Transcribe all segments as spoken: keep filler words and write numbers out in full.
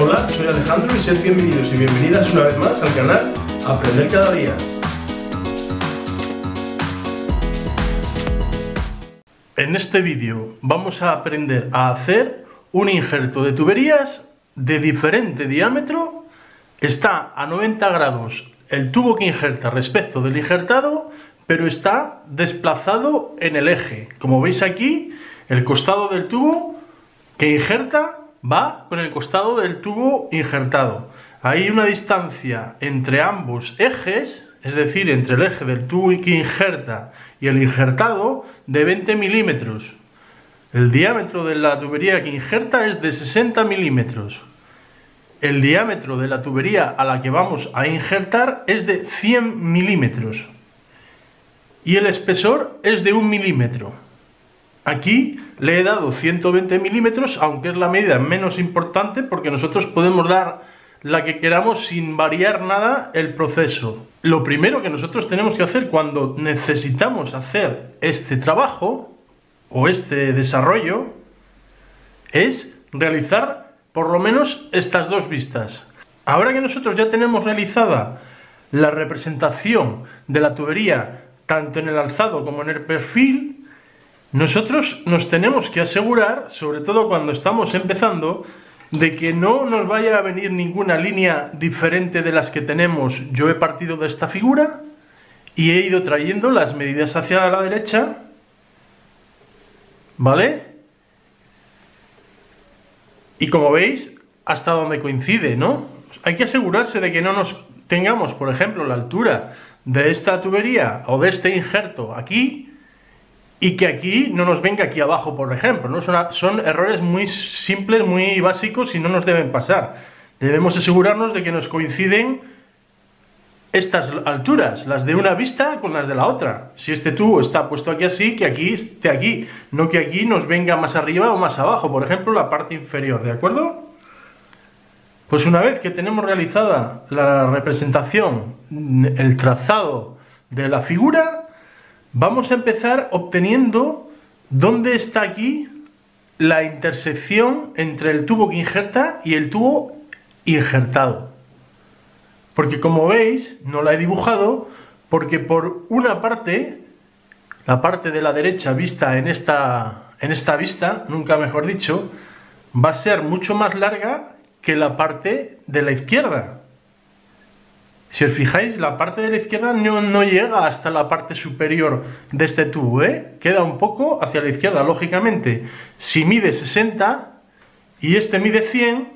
Hola, soy Alejandro y sed bienvenidos y bienvenidas una vez más al canal Aprender Cada Día. En este vídeo vamos a aprender a hacer un injerto de tuberías de diferente diámetro. Está a noventa grados el tubo que injerta respecto del injertado, pero está desplazado en el eje. Como veis aquí, el costado del tubo que injerta va con el costado del tubo injertado. Hay una distancia entre ambos ejes, es decir, entre el eje del tubo que injerta y el injertado, de veinte milímetros. El diámetro de la tubería que injerta es de sesenta milímetros. El diámetro de la tubería a la que vamos a injertar es de cien milímetros. Y el espesor es de un milímetro. Aquí le he dado ciento veinte milímetros, aunque es la medida menos importante porque nosotros podemos dar la que queramos sin variar nada el proceso. Lo primero que nosotros tenemos que hacer cuando necesitamos hacer este trabajo o este desarrollo es realizar por lo menos estas dos vistas. Ahora que nosotros ya tenemos realizada la representación de la tubería tanto en el alzado como en el perfil, nosotros nos tenemos que asegurar, sobre todo cuando estamos empezando, de que no nos vaya a venir ninguna línea diferente de las que tenemos. Yo he partido de esta figura y he ido trayendo las medidas hacia la derecha, ¿vale? Y como veis, hasta donde coincide, ¿no? Hay que asegurarse de que no nos tengamos, por ejemplo, la altura de esta tubería o de este injerto aquí, y que aquí no nos venga aquí abajo, por ejemplo, ¿no? Son, son errores muy simples, muy básicos y no nos deben pasar. Debemos asegurarnos de que nos coinciden estas alturas, las de una vista con las de la otra. Si este tubo está puesto aquí así, que aquí esté aquí, no que aquí nos venga más arriba o más abajo, por ejemplo, la parte inferior, ¿de acuerdo? Pues una vez que tenemos realizada la representación, el trazado de la figura, vamos a empezar obteniendo dónde está aquí la intersección entre el tubo que injerta y el tubo injertado. Porque como veis, no la he dibujado, porque por una parte, la parte de la derecha vista en esta, en esta vista, nunca mejor dicho, va a ser mucho más larga que la parte de la izquierda. Si os fijáis, la parte de la izquierda no, no llega hasta la parte superior de este tubo, ¿eh? Queda un poco hacia la izquierda, lógicamente. Si mide sesenta y este mide cien,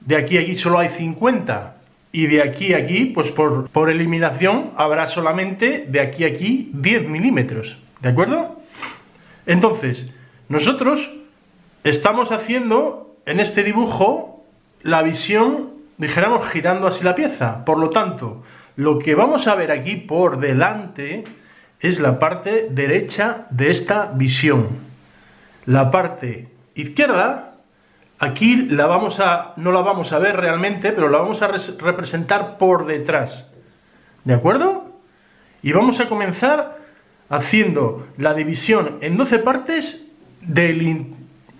de aquí a aquí solo hay cincuenta. Y de aquí a aquí, pues por, por eliminación, habrá solamente de aquí a aquí diez milímetros. ¿De acuerdo? Entonces, nosotros estamos haciendo en este dibujo la visión, dijéramos, girando así la pieza. Por lo tanto, lo que vamos a ver aquí por delante es la parte derecha de esta visión. La parte izquierda, aquí la vamos a, no la vamos a ver realmente, pero la vamos a representar por detrás. ¿De acuerdo? Y vamos a comenzar haciendo la división en doce partes del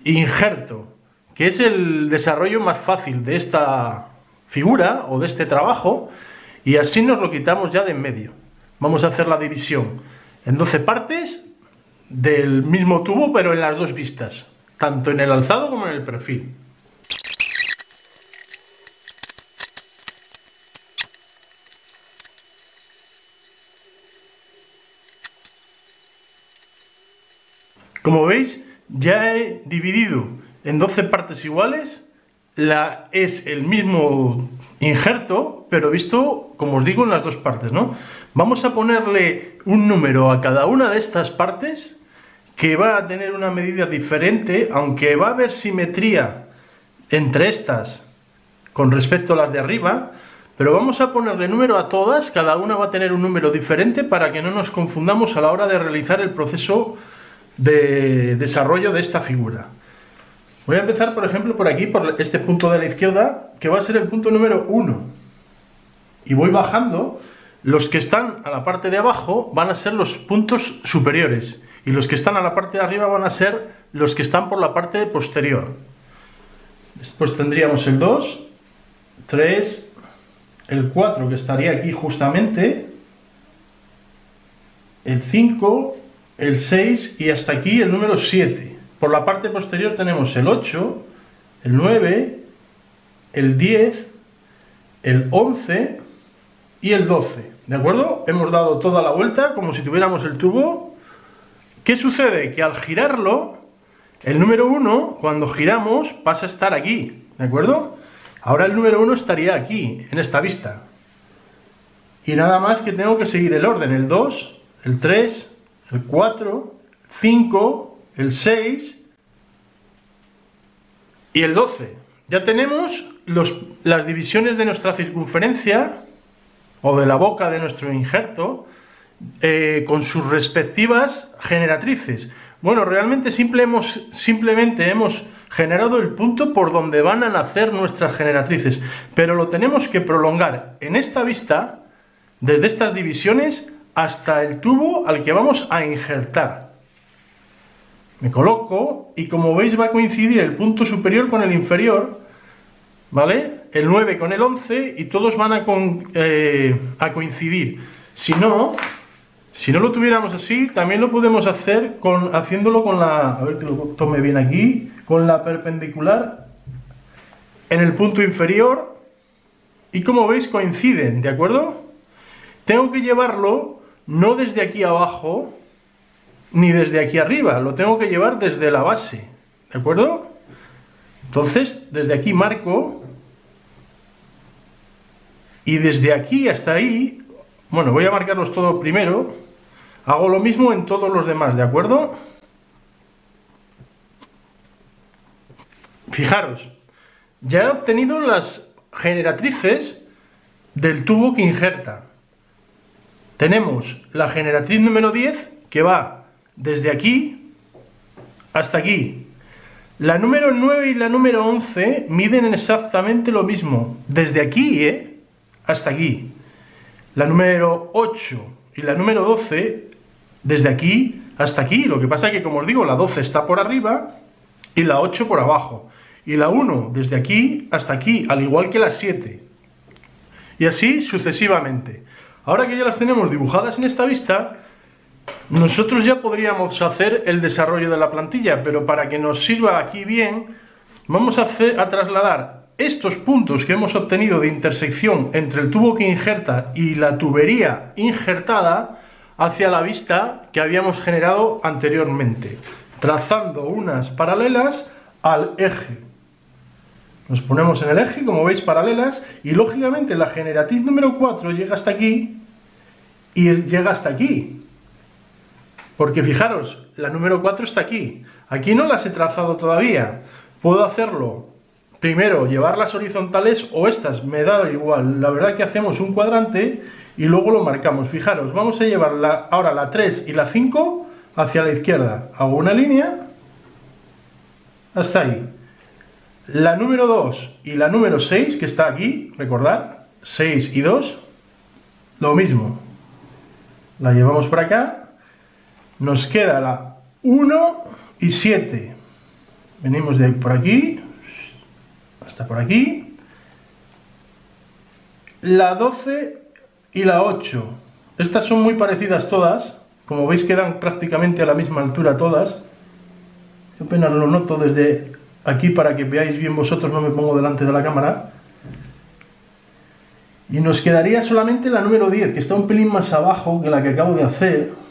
injerto, que es el desarrollo más fácil de esta figura o de este trabajo, y así nos lo quitamos ya de en medio. Vamos a hacer la división en doce partes del mismo tubo, pero en las dos vistas, tanto en el alzado como en el perfil. Como veis, ya he dividido en doce partes iguales. La, es el mismo injerto, pero visto, como os digo, en las dos partes, ¿no? Vamos a ponerle un número a cada una de estas partes, que va a tener una medida diferente, aunque va a haber simetría entre estas con respecto a las de arriba, pero vamos a ponerle número a todas. Cada una va a tener un número diferente para que no nos confundamos a la hora de realizar el proceso de desarrollo de esta figura. Voy a empezar, por ejemplo, por aquí, por este punto de la izquierda, que va a ser el punto número uno. Y voy bajando. Los que están a la parte de abajo van a ser los puntos superiores. y los que están a la parte de arriba van a ser los que están por la parte posterior. Después tendríamos el dos, tres, el cuatro que estaría aquí justamente, el cinco, el seis y hasta aquí el número siete. Por la parte posterior tenemos el ocho, el nueve, el diez, el once y el doce. ¿De acuerdo? Hemos dado toda la vuelta como si tuviéramos el tubo. ¿Qué sucede? Que al girarlo, el número uno, cuando giramos, pasa a estar aquí. ¿De acuerdo? Ahora el número uno estaría aquí, en esta vista. Y nada más que tengo que seguir el orden. El dos, el tres, el cuatro, el cinco, el seis y el doce. Ya tenemos los, las divisiones de nuestra circunferencia o de la boca de nuestro injerto eh, con sus respectivas generatrices. Bueno, realmente simple hemos, simplemente hemos generado el punto por donde van a nacer nuestras generatrices, pero lo tenemos que prolongar en esta vista, desde estas divisiones hasta el tubo al que vamos a injertar. Me coloco y como veis va a coincidir el punto superior con el inferior, ¿vale? El nueve con el once y todos van a, con, eh, a coincidir. Si no, si no lo tuviéramos así, también lo podemos hacer con, haciéndolo con la, a ver que lo tome bien aquí, con la perpendicular en el punto inferior y como veis coinciden, ¿de acuerdo? Tengo que llevarlo no desde aquí abajo ni desde aquí arriba, lo tengo que llevar desde la base, ¿de acuerdo? Entonces, desde aquí marco y desde aquí hasta ahí, bueno, voy a marcarlos todos primero, hago lo mismo en todos los demás, ¿de acuerdo? Fijaros, ya he obtenido las generatrices del tubo que injerta. Tenemos la generatriz número diez que va desde aquí hasta aquí. La número nueve y la número once miden exactamente lo mismo, desde aquí ¿eh? hasta aquí. La número ocho y la número doce, desde aquí hasta aquí. Lo que pasa es que, como os digo, la doce está por arriba y la ocho por abajo. Y la uno, desde aquí hasta aquí, al igual que la siete. Y así sucesivamente. Ahora que ya las tenemos dibujadas en esta vista, nosotros ya podríamos hacer el desarrollo de la plantilla, pero para que nos sirva aquí bien, vamos a, hacer, a trasladar estos puntos que hemos obtenido de intersección entre el tubo que injerta y la tubería injertada hacia la vista que habíamos generado anteriormente, trazando unas paralelas al eje. Nos ponemos en el eje, como veis, paralelas, y lógicamente la generatriz número cuatro llega hasta aquí y llega hasta aquí. Porque fijaros, la número cuatro está aquí. Aquí no las he trazado todavía. Puedo hacerlo primero, llevar las horizontales o estas, me da igual. La verdad que hacemos un cuadrante y luego lo marcamos. Fijaros, vamos a llevar la, ahora la tres y la cinco hacia la izquierda. Hago una línea hasta ahí. La número dos y la número seis, que está aquí, recordad, seis y dos, lo mismo. La llevamos por acá. Nos queda la uno y siete. Venimos de ahí por aquí, hasta por aquí. La doce y la ocho. Estas son muy parecidas todas. Como veis quedan prácticamente a la misma altura todas. Yo apenas lo noto desde aquí para que veáis bien vosotros, no me pongo delante de la cámara. Y nos quedaría solamente la número diez, que está un pelín más abajo que la que acabo de hacer.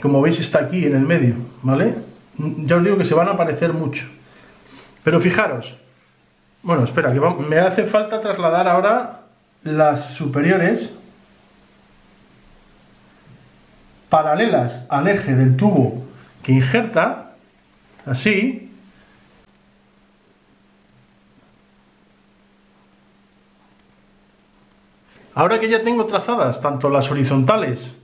Como veis está aquí en el medio, ¿vale? Ya os digo que se van a parecer mucho. Pero fijaros, bueno, espera, que va, me hace falta trasladar ahora las superiores paralelas al eje del tubo que injerta, así. Ahora que ya tengo trazadas tanto las horizontales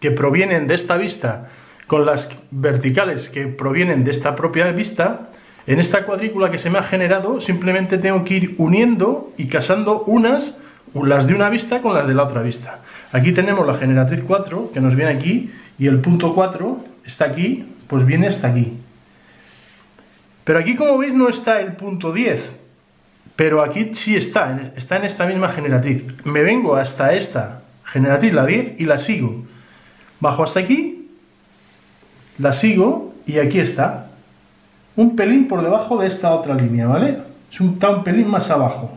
que provienen de esta vista con las verticales que provienen de esta propia vista, en esta cuadrícula que se me ha generado simplemente tengo que ir uniendo y casando unas, las de una vista con las de la otra vista. Aquí tenemos la generatriz cuatro que nos viene aquí y el punto cuatro está aquí, pues viene hasta aquí. Pero aquí, como veis, no está el punto diez, pero aquí sí está, está en esta misma generatriz. Me vengo hasta esta generatriz, la diez, y la sigo. Bajo hasta aquí, la sigo, y aquí está. Un pelín por debajo de esta otra línea, ¿vale? Es un, está un pelín más abajo.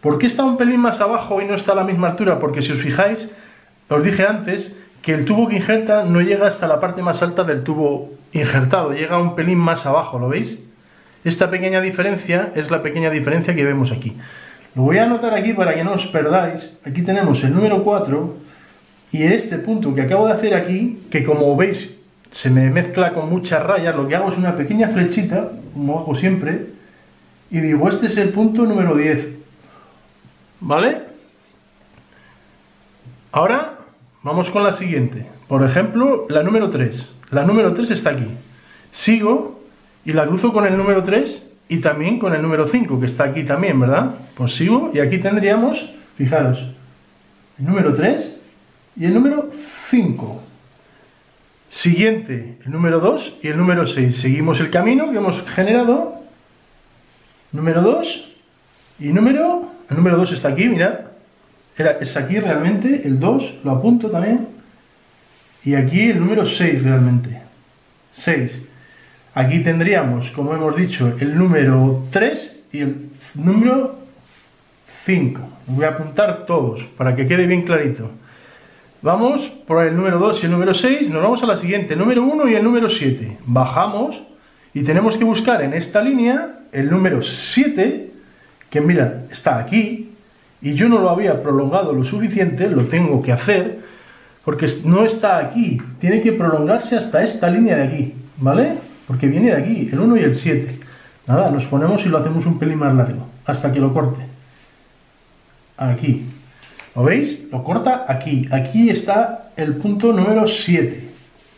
¿Por qué está un pelín más abajo y no está a la misma altura? Porque si os fijáis, os dije antes que el tubo que injerta no llega hasta la parte más alta del tubo injertado, llega un pelín más abajo, ¿lo veis? Esta pequeña diferencia es la pequeña diferencia que vemos aquí. Lo voy a anotar aquí para que no os perdáis. Aquí tenemos el número cuatro y este punto que acabo de hacer aquí, que como veis se me mezcla con muchas rayas, lo que hago es una pequeña flechita, como hago siempre, y digo, este es el punto número diez, ¿vale? Ahora vamos con la siguiente, por ejemplo, la número tres. La número tres está aquí. Sigo y la cruzo con el número tres y también con el número cinco, que está aquí también, ¿verdad? Pues sigo y aquí tendríamos, fijaros, el número tres y el número cinco. Siguiente, el número dos y el número seis. Seguimos el camino que hemos generado. Número dos y número... El número dos está aquí, mirad. Es aquí realmente, el dos, lo apunto también, y aquí el número seis realmente, seis. Aquí tendríamos, como hemos dicho, el número tres y el número cinco. Voy a apuntar todos, para que quede bien clarito. Vamos por el número dos y el número seis, nos vamos a la siguiente, el número uno y el número siete. Bajamos, y tenemos que buscar en esta línea el número siete, que mira, está aquí, y yo no lo había prolongado lo suficiente, lo tengo que hacer, porque no está aquí, tiene que prolongarse hasta esta línea de aquí, ¿vale? Porque viene de aquí, el uno y el siete. Nada, nos ponemos y lo hacemos un pelín más largo, hasta que lo corte. Aquí. ¿Lo veis? Lo corta aquí. Aquí está el punto número siete.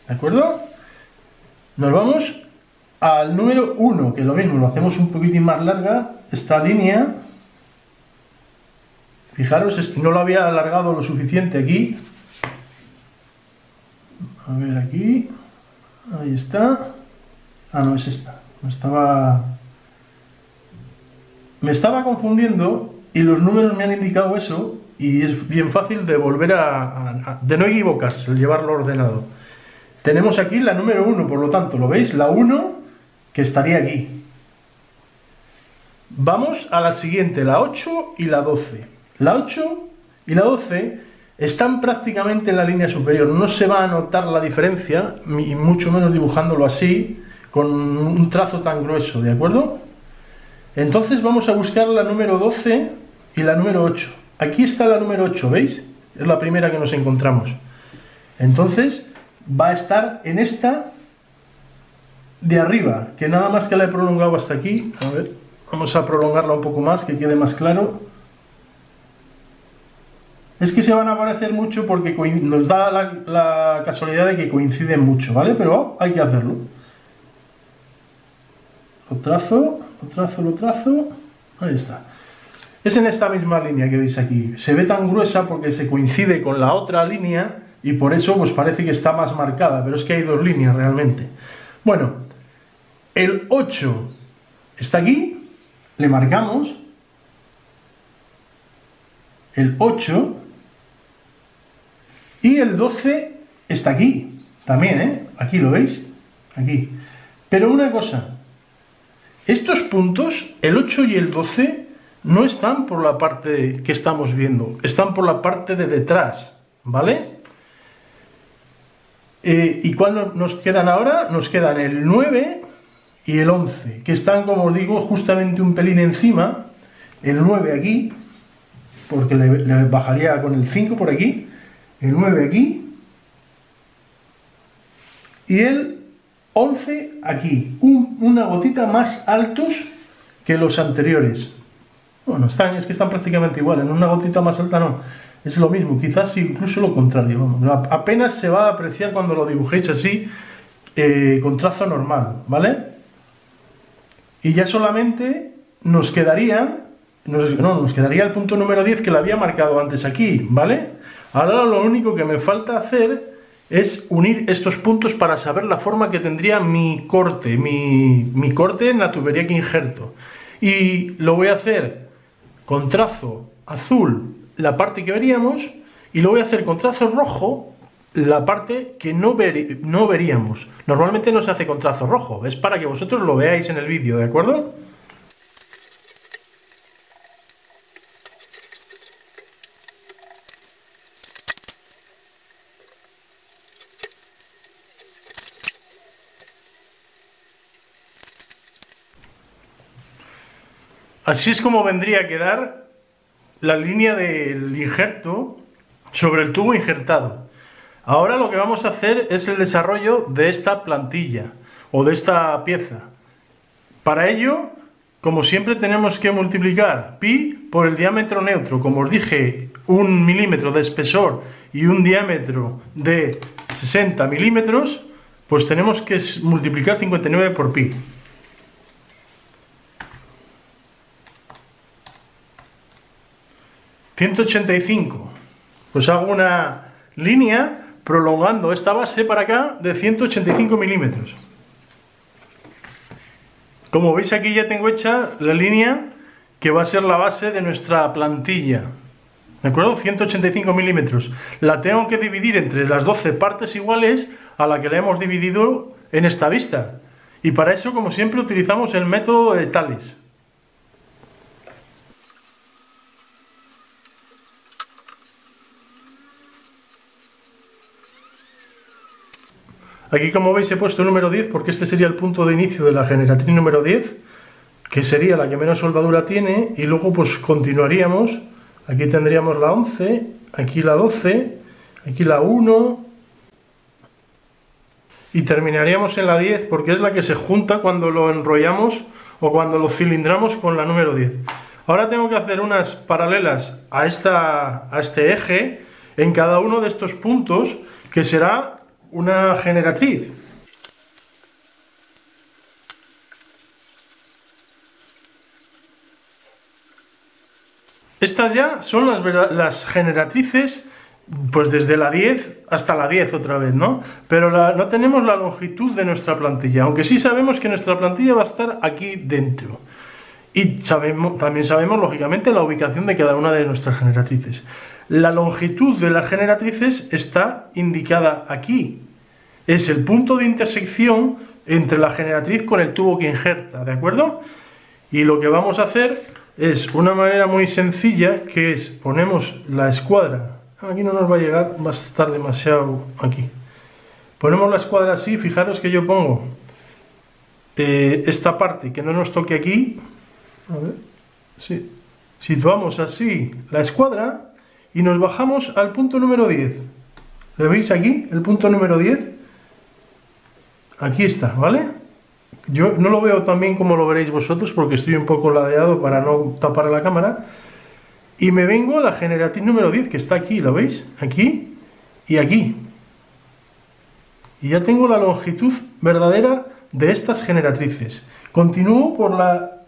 ¿De acuerdo? Nos vamos al número uno, que es lo mismo, lo hacemos un poquitín más larga, esta línea... Fijaros, no lo había alargado lo suficiente aquí. A ver aquí. Ahí está. Ah, no, es esta. Me estaba... Me estaba confundiendo y los números me han indicado eso y es bien fácil de volver a... a de no equivocarse, el llevarlo ordenado. Tenemos aquí la número uno, por lo tanto, ¿lo veis? La uno que estaría aquí. Vamos a la siguiente, la ocho y la doce. La ocho y la doce están prácticamente en la línea superior, no se va a notar la diferencia, y mucho menos dibujándolo así, con un trazo tan grueso, ¿de acuerdo? Entonces vamos a buscar la número doce y la número ocho. Aquí está la número ocho, ¿veis? Es la primera que nos encontramos. Entonces va a estar en esta de arriba, que nada más que la he prolongado hasta aquí. A ver, vamos a prolongarla un poco más, que quede más claro. Es que se van a parecer mucho porque nos da la, la casualidad de que coinciden mucho, ¿vale? Pero oh, hay que hacerlo. Lo trazo, lo trazo, lo trazo... Ahí está. Es en esta misma línea que veis aquí. Se ve tan gruesa porque se coincide con la otra línea y por eso pues parece que está más marcada, pero es que hay dos líneas realmente. Bueno, el ocho está aquí, le marcamos. El ocho... Y el doce está aquí, también, ¿eh? Aquí lo veis, aquí. Pero una cosa, estos puntos, el ocho y el doce, no están por la parte que estamos viendo, están por la parte de detrás, ¿vale? Eh, ¿Y cuál nos quedan ahora? Nos quedan el nueve y el once, que están, como os digo, justamente un pelín encima, el nueve aquí, porque le, le bajaría con el cinco por aquí, el nueve aquí, y el once aquí, un, una gotita más altos que los anteriores. Bueno, están, es que están prácticamente iguales, en una gotita más alta no, es lo mismo, quizás incluso lo contrario, vamos, apenas se va a apreciar cuando lo dibujéis así, eh, con trazo normal, ¿vale? Y ya solamente nos quedaría, nos, no, nos quedaría el punto número diez que lo había marcado antes aquí, ¿vale? Ahora lo único que me falta hacer es unir estos puntos para saber la forma que tendría mi corte, mi, mi corte en la tubería que injerto. Y lo voy a hacer con trazo azul, la parte que veríamos, y lo voy a hacer con trazo rojo, la parte que no, ver, no veríamos. Normalmente no se hace con trazo rojo, es para que vosotros lo veáis en el vídeo, ¿de acuerdo? Así es como vendría a quedar la línea del injerto sobre el tubo injertado. Ahora lo que vamos a hacer es el desarrollo de esta plantilla o de esta pieza. Para ello, como siempre, tenemos que multiplicar pi por el diámetro neutro. Como os dije, un milímetro de espesor y un diámetro de sesenta milímetros, pues tenemos que multiplicar cincuenta y nueve por pi. ciento ochenta y cinco, pues hago una línea prolongando esta base para acá de ciento ochenta y cinco milímetros. Como veis, aquí ya tengo hecha la línea que va a ser la base de nuestra plantilla, ¿de acuerdo? ciento ochenta y cinco milímetros. La tengo que dividir entre las doce partes iguales a la que la hemos dividido en esta vista, y para eso, como siempre, utilizamos el método de Tales. Aquí, como veis, he puesto el número diez porque este sería el punto de inicio de la generatriz número diez, que sería la que menos soldadura tiene, y luego pues continuaríamos. Aquí tendríamos la once, aquí la doce, aquí la uno, y terminaríamos en la diez porque es la que se junta cuando lo enrollamos o cuando lo cilindramos con la número diez. Ahora tengo que hacer unas paralelas a, esta, a este eje en cada uno de estos puntos, que será una generatriz. Estas ya son las, las generatrices, pues desde la diez hasta la diez otra vez, ¿no? Pero la, no tenemos la longitud de nuestra plantilla, aunque sí sabemos que nuestra plantilla va a estar aquí dentro. Y sabemos, también sabemos, lógicamente, la ubicación de cada una de nuestras generatrices. La longitud de las generatrices está indicada aquí. Es el punto de intersección entre la generatriz con el tubo que injerta, ¿de acuerdo? Y lo que vamos a hacer es una manera muy sencilla, que es ponemos la escuadra. Aquí no nos va a llegar, va a estar demasiado aquí. Ponemos la escuadra así, fijaros que yo pongo eh, esta parte que no nos toque aquí. A ver, sí. Situamos así la escuadra y nos bajamos al punto número diez. ¿Lo veis aquí? El punto número diez. Aquí está, ¿vale? Yo no lo veo tan bien como lo veréis vosotros porque estoy un poco ladeado para no tapar la cámara. Y me vengo a la generatriz número diez, que está aquí, ¿lo veis? Aquí y aquí. Y ya tengo la longitud verdadera de estas generatrices. Continúo por la...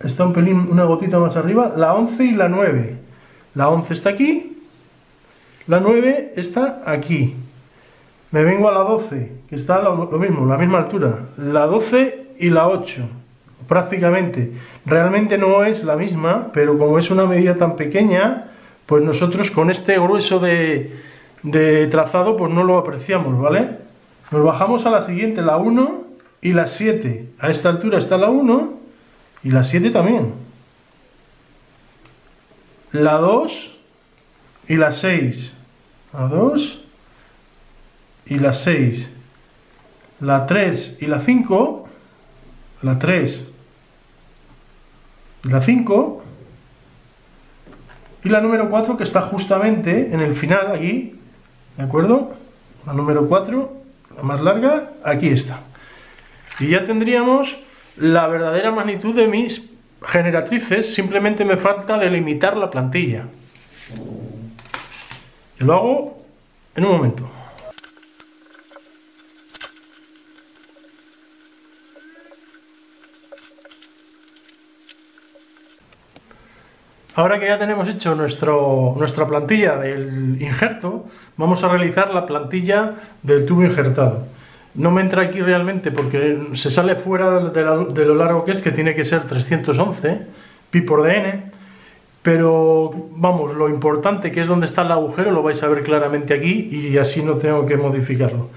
está un pelín, una gotita más arriba, la once y la nueve. La once está aquí, la nueve está aquí. Me vengo a la doce, que está lo, lo mismo, la misma altura. La doce y la ocho, prácticamente. Realmente no es la misma, pero como es una medida tan pequeña, pues nosotros con este grueso de, de trazado, pues no lo apreciamos, ¿vale? Nos bajamos a la siguiente, la uno y la siete. A esta altura está la uno. Y la siete también. La dos y la seis. La dos y la seis. La tres y la cinco. La tres y la cinco. Y la número cuatro, que está justamente en el final, aquí. ¿De acuerdo? La número cuatro, la más larga, aquí está. Y ya tendríamos la verdadera magnitud de mis generatrices. Simplemente me falta delimitar la plantilla. Yo lo hago en un momento. Ahora que ya tenemos hecho nuestro, nuestra plantilla del injerto, vamos a realizar la plantilla del tubo injertado. No me entra aquí realmente porque se sale fuera de, la, de lo largo que es, que tiene que ser trescientos once pi por dn, pero vamos, lo importante que es donde está el agujero lo vais a ver claramente aquí y así no tengo que modificarlo.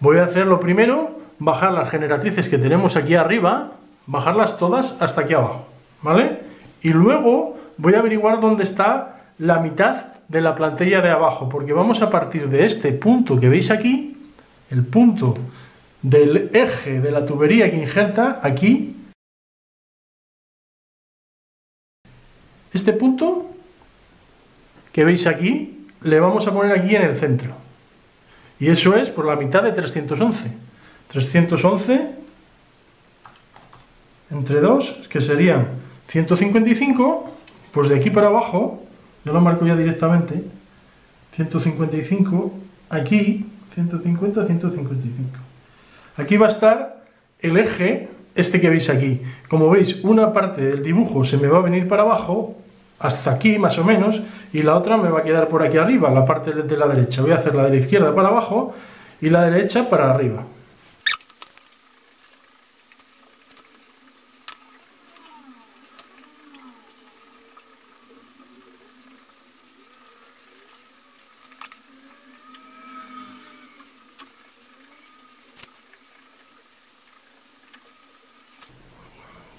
Voy a hacerlo primero, bajar las generatrices que tenemos aquí arriba, bajarlas todas hasta aquí abajo, ¿vale? Y luego voy a averiguar dónde está la mitad de la plantilla de abajo, porque vamos a partir de este punto que veis aquí, el punto del eje de la tubería que injerta aquí, este punto que veis aquí, le vamos a poner aquí en el centro, y eso es por la mitad de trescientos once, trescientos once entre dos, que serían ciento cincuenta y cinco, pues de aquí para abajo, yo lo marco ya directamente, ciento cincuenta y cinco, aquí, ciento cincuenta, ciento cincuenta y cinco. Aquí va a estar el eje, este que veis aquí. Como veis, una parte del dibujo se me va a venir para abajo, hasta aquí más o menos, y la otra me va a quedar por aquí arriba, la parte de la derecha. Voy a hacer la de la izquierda para abajo y la derecha para arriba.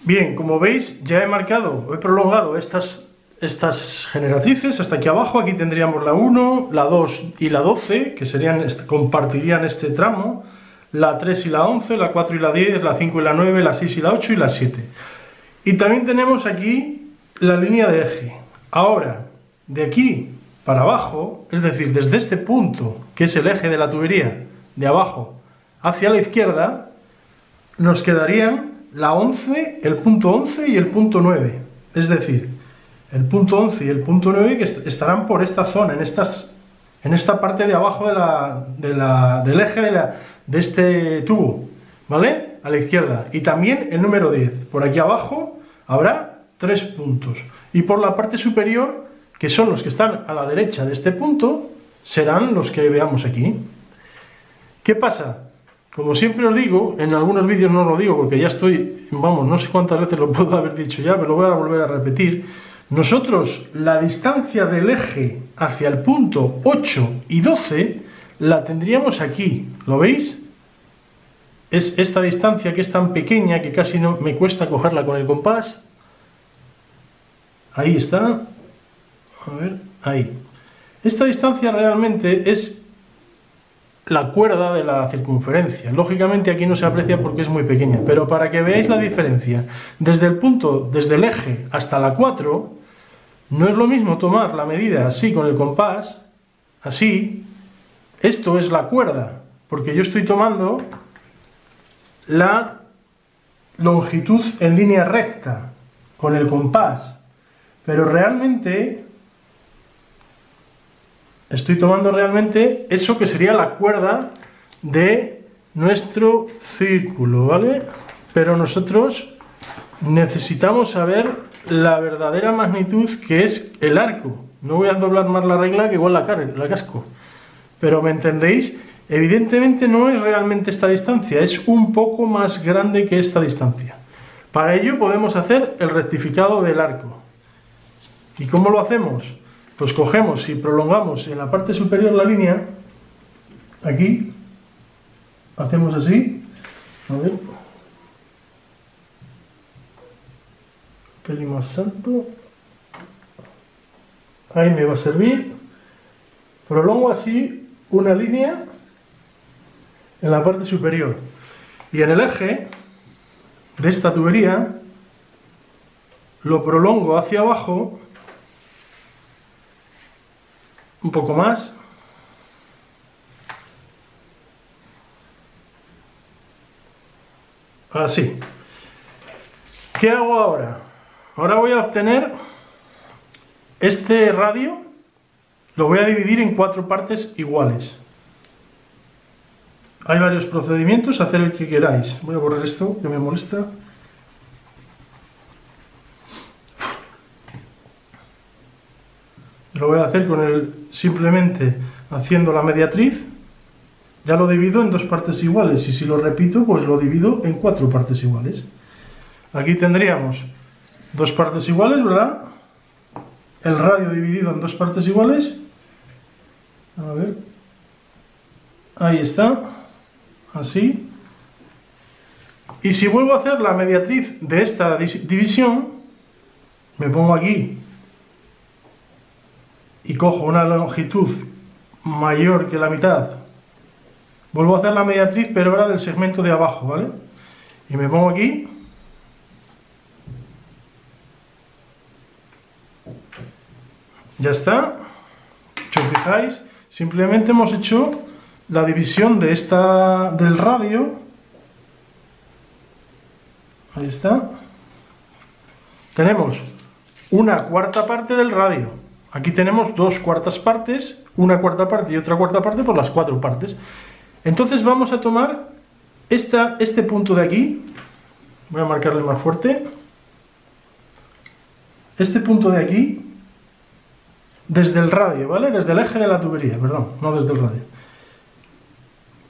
Bien, como veis, ya he marcado, he prolongado estas, estas generatrices hasta aquí abajo. Aquí tendríamos la uno, la dos y la doce, que serían, compartirían este tramo, la tres y la once, la cuatro y la diez, la cinco y la nueve, la seis y la ocho y la siete. Y también tenemos aquí la línea de eje. Ahora, de aquí para abajo, es decir, desde este punto, que es el eje de la tubería, de abajo hacia la izquierda, nos quedarían la once, el punto once y el punto nueve, es decir, el punto once y el punto nueve que est estarán por esta zona, en, estas, en esta parte de abajo de la, de la, del eje de, la, de este tubo, ¿vale? A la izquierda. Y también el número diez, por aquí abajo habrá tres puntos, y por la parte superior, que son los que están a la derecha de este punto, serán los que veamos aquí. ¿Qué pasa? Como siempre os digo, en algunos vídeos no lo digo porque ya estoy, vamos, no sé cuántas veces lo puedo haber dicho ya, pero lo voy a volver a repetir. Nosotros la distancia del eje hacia el punto ocho y doce la tendríamos aquí, ¿lo veis? Es esta distancia que es tan pequeña que casi no me cuesta cogerla con el compás. Ahí está. A ver, ahí. Esta distancia realmente es la cuerda de la circunferencia. Lógicamente aquí no se aprecia porque es muy pequeña, pero para que veáis la diferencia, desde el punto, desde el eje hasta la cuatro, no es lo mismo tomar la medida así con el compás, así, esto es la cuerda, porque yo estoy tomando la longitud en línea recta con el compás, pero realmente estoy tomando realmente eso que sería la cuerda de nuestro círculo, ¿vale? Pero nosotros necesitamos saber la verdadera magnitud que es el arco. No voy a doblar más la regla que igual la, la casco. Pero ¿me entendéis? Evidentemente no es realmente esta distancia, es un poco más grande que esta distancia. Para ello podemos hacer el rectificado del arco. ¿Y cómo lo hacemos? Pues cogemos y prolongamos en la parte superior la línea, aquí, hacemos así, a ver, un pelín más alto, ahí me va a servir, prolongo así una línea en la parte superior, y en el eje de esta tubería lo prolongo hacia abajo, un poco más, así. ¿Qué hago ahora? Ahora voy a obtener este radio, lo voy a dividir en cuatro partes iguales. Hay varios procedimientos, hacer el que queráis. Voy a borrar esto que me molesta. Lo voy a hacer con el, simplemente haciendo la mediatriz. Ya lo divido en dos partes iguales, y si lo repito, pues lo divido en cuatro partes iguales. Aquí tendríamos dos partes iguales, ¿verdad? El radio dividido en dos partes iguales. A ver. Ahí está. Así. Y si vuelvo a hacer la mediatriz de esta división, me pongo aquí y cojo una longitud mayor que la mitad. Vuelvo a hacer la mediatriz, pero ahora del segmento de abajo, ¿vale? Y me pongo aquí. Ya está. Si os fijáis, simplemente hemos hecho la división de esta, del radio. Ahí está. Tenemos una cuarta parte del radio. Aquí tenemos dos cuartas partes, una cuarta parte y otra cuarta parte por las cuatro partes. Entonces vamos a tomar esta, este punto de aquí, voy a marcarle más fuerte, este punto de aquí, desde el radio, ¿vale? Desde el eje de la tubería, perdón, no desde el radio.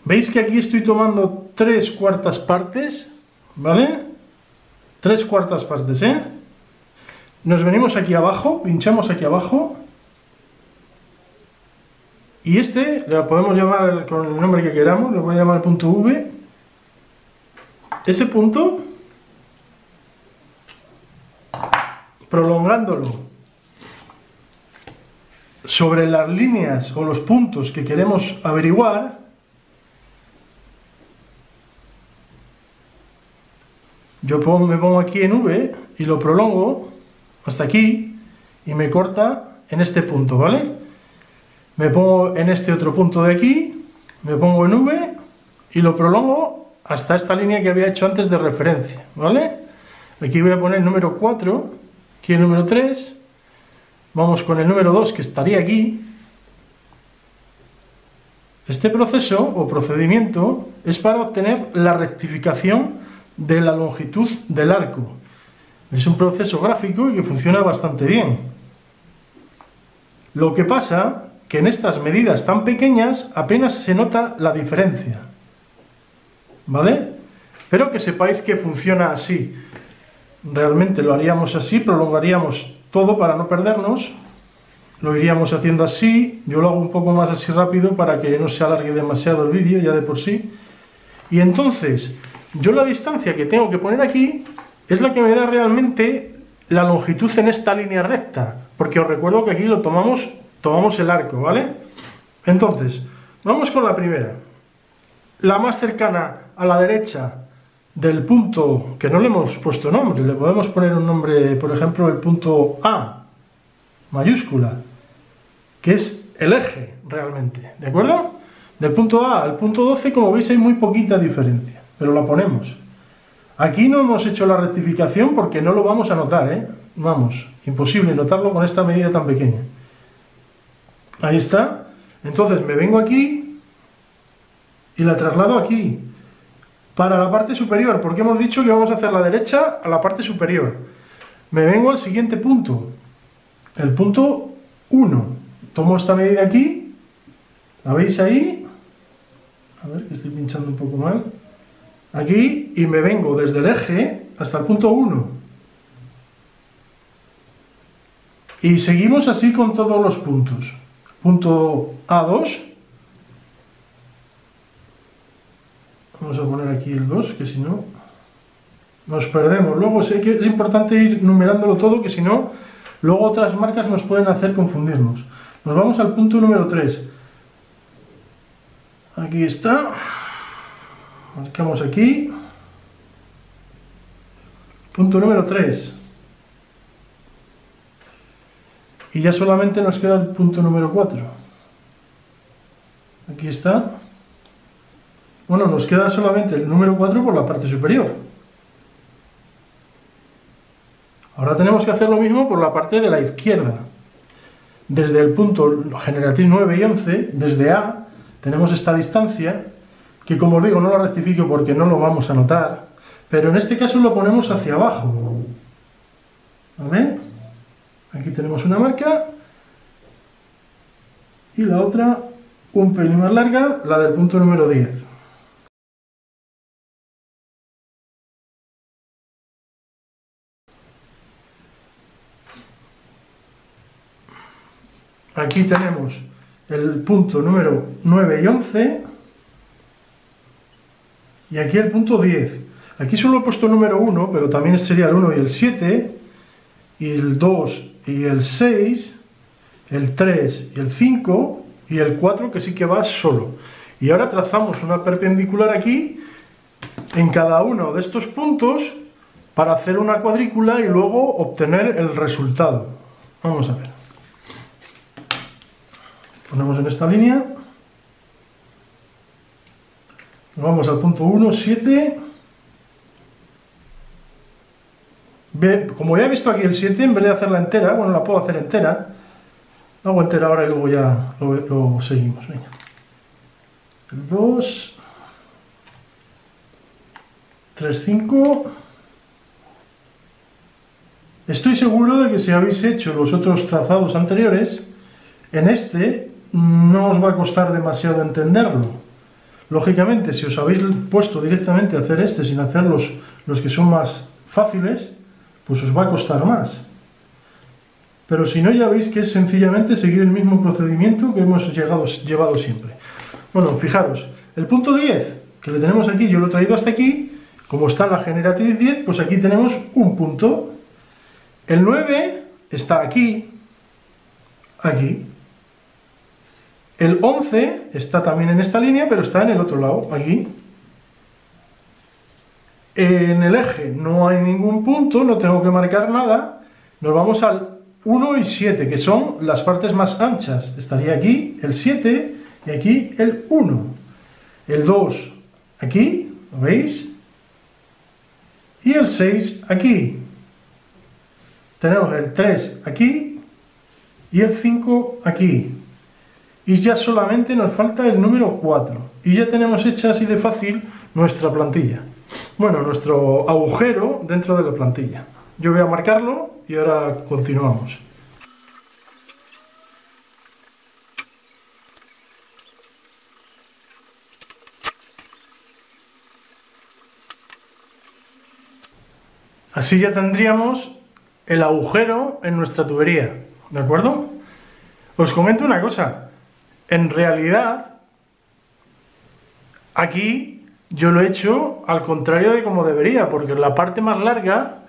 ¿Veis que aquí estoy tomando tres cuartas partes? ¿Vale? Tres cuartas partes, ¿eh? Nos venimos aquí abajo, pinchamos aquí abajo. Y este, lo podemos llamar con el nombre que queramos, lo voy a llamar punto V. Ese punto, prolongándolo sobre las líneas o los puntos que queremos averiguar, yo me pongo aquí en V y lo prolongo hasta aquí y me corta en este punto, ¿vale? Me pongo en este otro punto de aquí, me pongo en V y lo prolongo hasta esta línea que había hecho antes de referencia, ¿vale? Aquí voy a poner el número cuatro, aquí el número tres, vamos con el número dos que estaría aquí. Este proceso o procedimiento es para obtener la rectificación de la longitud del arco. Es un proceso gráfico y que funciona bastante bien. Lo que pasa que en estas medidas tan pequeñas apenas se nota la diferencia, ¿vale? Pero que sepáis que funciona así. Realmente lo haríamos así, prolongaríamos todo para no perdernos, lo iríamos haciendo así, yo lo hago un poco más así rápido para que no se alargue demasiado el vídeo ya de por sí. Y entonces, yo la distancia que tengo que poner aquí es la que me da realmente la longitud en esta línea recta, porque os recuerdo que aquí lo tomamos... tomamos el arco, ¿vale? Entonces, vamos con la primera. La más cercana a la derecha del punto, que no le hemos puesto nombre, le podemos poner un nombre, por ejemplo, el punto A, mayúscula, que es el eje, realmente, ¿de acuerdo? Del punto A al punto doce, como veis, hay muy poquita diferencia, pero la ponemos. Aquí no hemos hecho la rectificación porque no lo vamos a notar, ¿eh? Vamos, imposible notarlo con esta medida tan pequeña. Ahí está. Entonces me vengo aquí y la traslado aquí para la parte superior, porque hemos dicho que vamos a hacer la derecha a la parte superior. Me vengo al siguiente punto, el punto uno. Tomo esta medida aquí, la veis ahí, a ver, que estoy pinchando un poco mal, aquí, y me vengo desde el eje hasta el punto uno. Y seguimos así con todos los puntos. Punto A dos, vamos a poner aquí el dos, que si no nos perdemos. Luego sé que es importante ir numerándolo todo, que si no, luego otras marcas nos pueden hacer confundirnos. Nos vamos al punto número tres, aquí está, marcamos aquí, punto número tres. Y ya solamente nos queda el punto número cuatro. Aquí está. Bueno, nos queda solamente el número cuatro por la parte superior. Ahora tenemos que hacer lo mismo por la parte de la izquierda. Desde el punto generatriz nueve y once, desde A, tenemos esta distancia, que como os digo no la rectifico porque no lo vamos a notar, pero en este caso lo ponemos hacia abajo. ¿Vale? Aquí tenemos una marca y la otra un pelín más larga, la del punto número diez. Aquí tenemos el punto número nueve y once y aquí el punto diez. Aquí solo he puesto número uno, pero también sería el uno y el siete, y el dos y el seis, el tres y el cinco y el cuatro, que sí que va solo. Y ahora trazamos una perpendicular aquí en cada uno de estos puntos para hacer una cuadrícula y luego obtener el resultado. Vamos a ver. Ponemos en esta línea, vamos al punto uno, siete. Como ya he visto aquí el siete, en vez de hacerla entera, bueno, la puedo hacer entera, la hago entera ahora y luego ya lo, lo seguimos. Venga. El dos, tres, cinco. Estoy seguro de que si habéis hecho los otros trazados anteriores, en este no os va a costar demasiado entenderlo. Lógicamente, si os habéis puesto directamente a hacer este sin hacer los, los que son más fáciles, pues os va a costar más. Pero si no, ya veis que es sencillamente seguir el mismo procedimiento que hemos llegado, llevado siempre. Bueno, fijaros, el punto diez, que le tenemos aquí, yo lo he traído hasta aquí, como está la generatriz diez, pues aquí tenemos un punto. El nueve está aquí, aquí. El once está también en esta línea, pero está en el otro lado, aquí. En el eje no hay ningún punto, no tengo que marcar nada. Nos vamos al uno y siete, que son las partes más anchas. Estaría aquí el siete y aquí el uno. El dos aquí, ¿lo veis? Y el seis aquí. Tenemos el tres aquí y el cinco aquí. Y ya solamente nos falta el número cuatro. Y ya tenemos hecha así de fácil nuestra plantilla. Bueno, nuestro agujero dentro de la plantilla. Yo voy a marcarlo y ahora continuamos. Así ya tendríamos el agujero en nuestra tubería, ¿de acuerdo? Os comento una cosa. En realidad, aquí yo lo he hecho al contrario de como debería, porque la parte más larga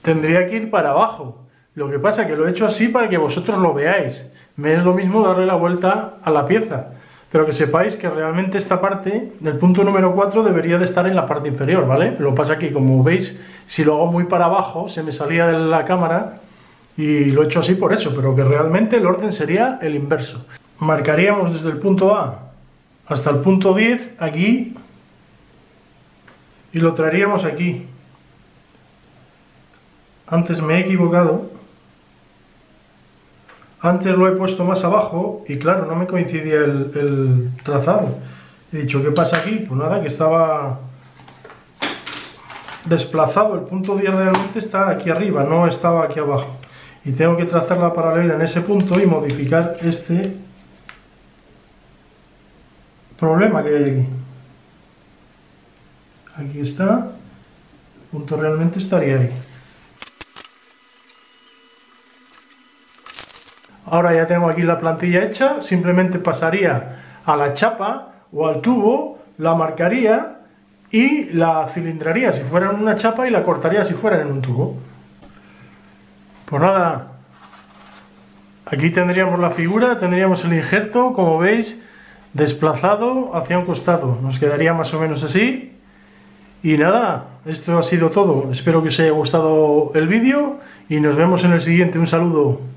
tendría que ir para abajo. Lo que pasa es que lo he hecho así para que vosotros lo veáis. Me es lo mismo darle la vuelta a la pieza, pero que sepáis que realmente esta parte del punto número cuatro debería de estar en la parte inferior, ¿vale? Lo que pasa es que, como veis, si lo hago muy para abajo, se me salía de la cámara y lo he hecho así por eso, pero que realmente el orden sería el inverso. Marcaríamos desde el punto A hasta el punto diez aquí y lo traeríamos aquí. Antes me he equivocado, antes lo he puesto más abajo y claro, no me coincidía el, el trazado. He dicho, ¿qué pasa aquí? Pues nada, que estaba desplazado, el punto diez realmente está aquí arriba, no estaba aquí abajo. Y tengo que trazar la paralela en ese punto y modificar este problema que hay aquí. Aquí está, el punto realmente estaría ahí. Ahora ya tengo aquí la plantilla hecha, simplemente pasaría a la chapa o al tubo, la marcaría y la cilindraría si fuera en una chapa y la cortaría si fuera en un tubo. Pues nada, aquí tendríamos la figura, tendríamos el injerto, como veis, desplazado hacia un costado. Nos quedaría más o menos así. Y nada, esto ha sido todo. Espero que os haya gustado el vídeo y nos vemos en el siguiente. Un saludo.